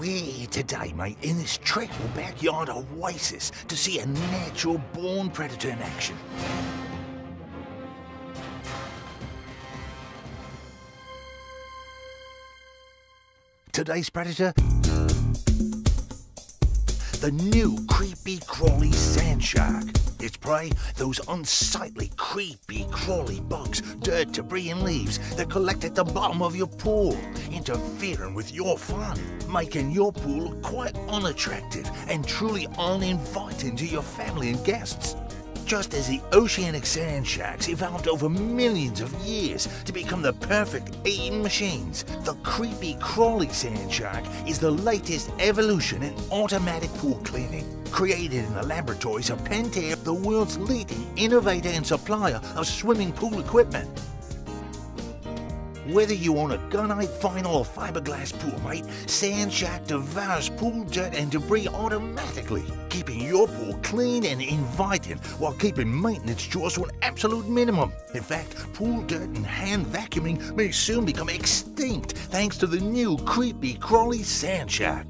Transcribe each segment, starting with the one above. We're today, mate, in this tranquil backyard oasis to see a natural-born predator in action. Today's predator, the new Kreepy Krauly SandShark. Its prey, those unsightly, creepy, crawly bugs, dirt, debris and leaves that collect at the bottom of your pool, interfering with your fun, making your pool look quite unattractive and truly uninviting to your family and guests. Just as the oceanic sand sharks evolved over millions of years to become the perfect eating machines, the Kreepy Krauly SandShark is the latest evolution in automatic pool cleaning. Created in the laboratories of Pentair, the world's leading innovator and supplier of swimming pool equipment. Whether you own a gunite, vinyl or fiberglass pool, mate, SandShark devours pool dirt and debris automatically, keeping your pool clean and inviting while keeping maintenance chores to an absolute minimum. In fact, pool dirt and hand vacuuming may soon become extinct thanks to the new Kreepy Krauly SandShark.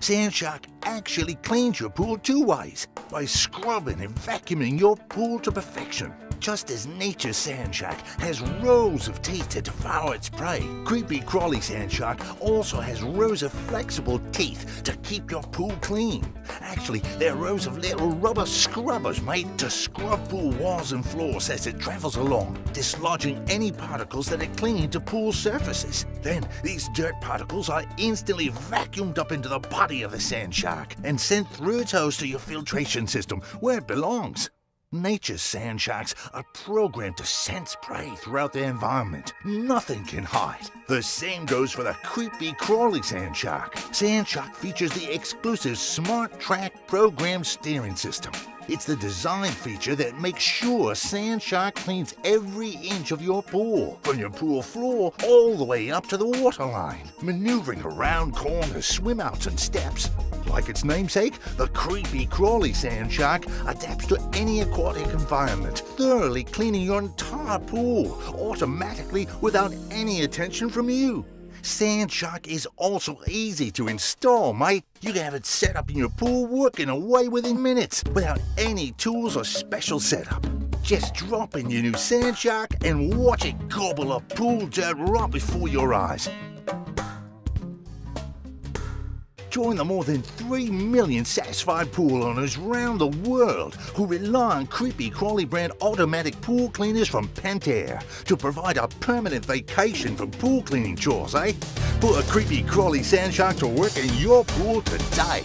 SandShark actually cleans your pool two ways, by scrubbing and vacuuming your pool to perfection. Just as nature's SandShark has rows of teeth to devour its prey, Kreepy Krauly SandShark also has rows of flexible teeth to keep your pool clean. Actually, they're rows of little rubber scrubbers made to scrub pool walls and floors as it travels along, dislodging any particles that are clinging to pool surfaces. Then, these dirt particles are instantly vacuumed up into the body of the SandShark and sent through its hose to your filtration system, where it belongs. Nature's sand sharks are programmed to sense prey throughout their environment. Nothing can hide. The same goes for the Kreepy Krauly SandShark. SandShark features the exclusive Smart Track Program Steering System. It's the design feature that makes sure SandShark cleans every inch of your pool, from your pool floor all the way up to the waterline, maneuvering around corners, swimouts and steps. Like its namesake, the Kreepy Krauly SandShark adapts to any aquatic environment, thoroughly cleaning your entire pool automatically without any attention from you. SandShark is also easy to install, mate. You can have it set up in your pool working away within minutes without any tools or special setup. Just drop in your new SandShark and watch it gobble up pool dirt right before your eyes. Join the more than 3 million satisfied pool owners around the world who rely on Kreepy Krauly brand automatic pool cleaners from Pentair to provide a permanent vacation from pool cleaning chores, eh? Put a Kreepy Krauly SandShark to work in your pool today.